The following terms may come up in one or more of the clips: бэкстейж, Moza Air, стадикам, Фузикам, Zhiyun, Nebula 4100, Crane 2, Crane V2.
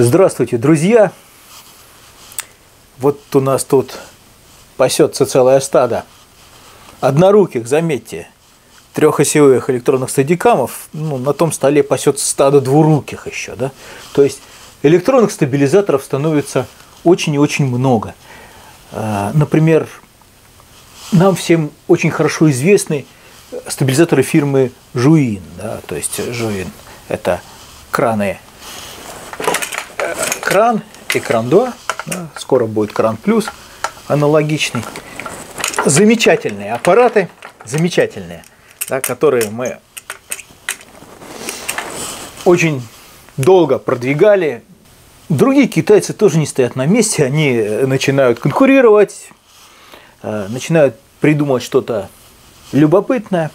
Здравствуйте, друзья! Вот у нас тут пасется целое стадо одноруких, заметьте, трехосевых электронных стадикамов. Ну, на том столе пасется стадо двуруких еще, да? То есть электронных стабилизаторов становится очень и очень много. Например, нам всем очень хорошо известны стабилизаторы фирмы Zhiyun, да? То есть Zhiyun — это краны. Кран и кран 2, да, скоро будет кран плюс аналогичный. Замечательные аппараты, замечательные, да, которые мы очень долго продвигали. Другие китайцы тоже не стоят на месте, они начинают конкурировать, начинают придумывать что-то любопытное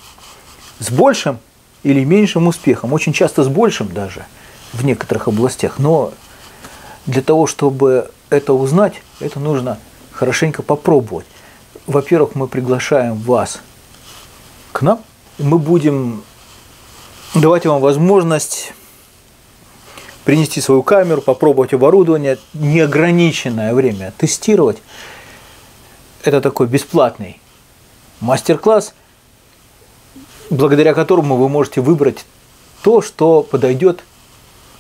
с большим или меньшим успехом, очень часто с большим даже в некоторых областях, но для того, чтобы это узнать, это нужно хорошенько попробовать. Во-первых, мы приглашаем вас к нам. Мы будем давать вам возможность принести свою камеру, попробовать оборудование, неограниченное время тестировать. Это такой бесплатный мастер-класс, благодаря которому вы можете выбрать то, что подойдет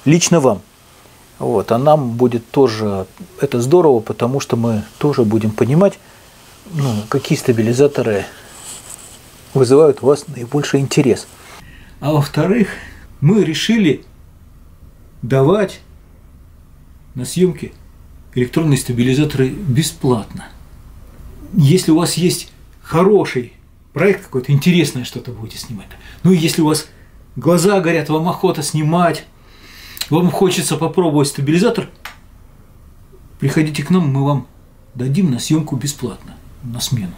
лично вам. Вот, а нам будет тоже это здорово, потому что мы тоже будем понимать, ну, какие стабилизаторы вызывают у вас наибольший интерес. А во-вторых, мы решили давать на съемки электронные стабилизаторы бесплатно. Если у вас есть хороший проект какой-то, интересное что-то будете снимать. Ну и если у вас глаза горят, вам охота снимать, вам хочется попробовать стабилизатор, приходите к нам, мы вам дадим на съемку бесплатно, на смену.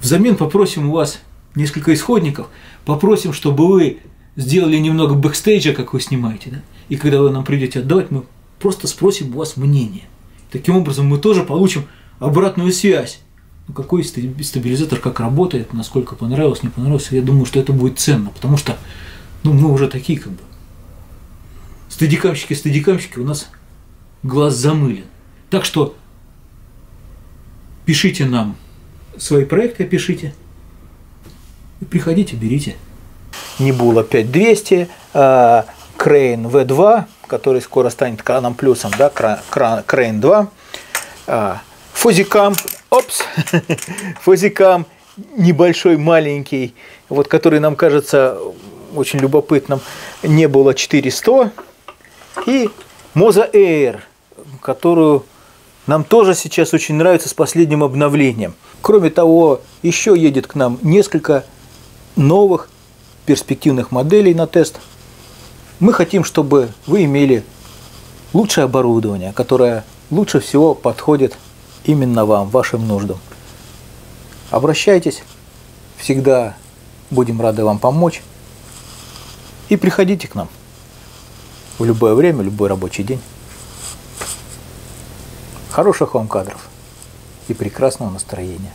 Взамен попросим у вас несколько исходников, попросим, чтобы вы сделали немного бэкстейджа, как вы снимаете, да? И когда вы нам придете отдавать, мы просто спросим у вас мнение. Таким образом мы тоже получим обратную связь. Ну, какой стабилизатор, как работает, насколько понравилось, не понравилось. Я думаю, что это будет ценно, потому что, ну, мы уже такие как бы. Стадикамщики, у нас глаз замылен. Так что пишите нам свои проекты, пишите. И приходите, берите. Nebula 5200, Crane V2, который скоро станет краном плюсом, да, Crane 2, Фузикам, Фузикам небольшой, маленький, вот который нам кажется очень любопытным, Nebula 4100. И Moza Air, которую нам тоже сейчас очень нравится с последним обновлением. Кроме того, еще едет к нам несколько новых перспективных моделей на тест. Мы хотим, чтобы вы имели лучшее оборудование, которое лучше всего подходит именно вам, вашим нуждам. Обращайтесь, всегда будем рады вам помочь. И приходите к нам. В любое время, любой рабочий день. Хороших вам кадров и прекрасного настроения.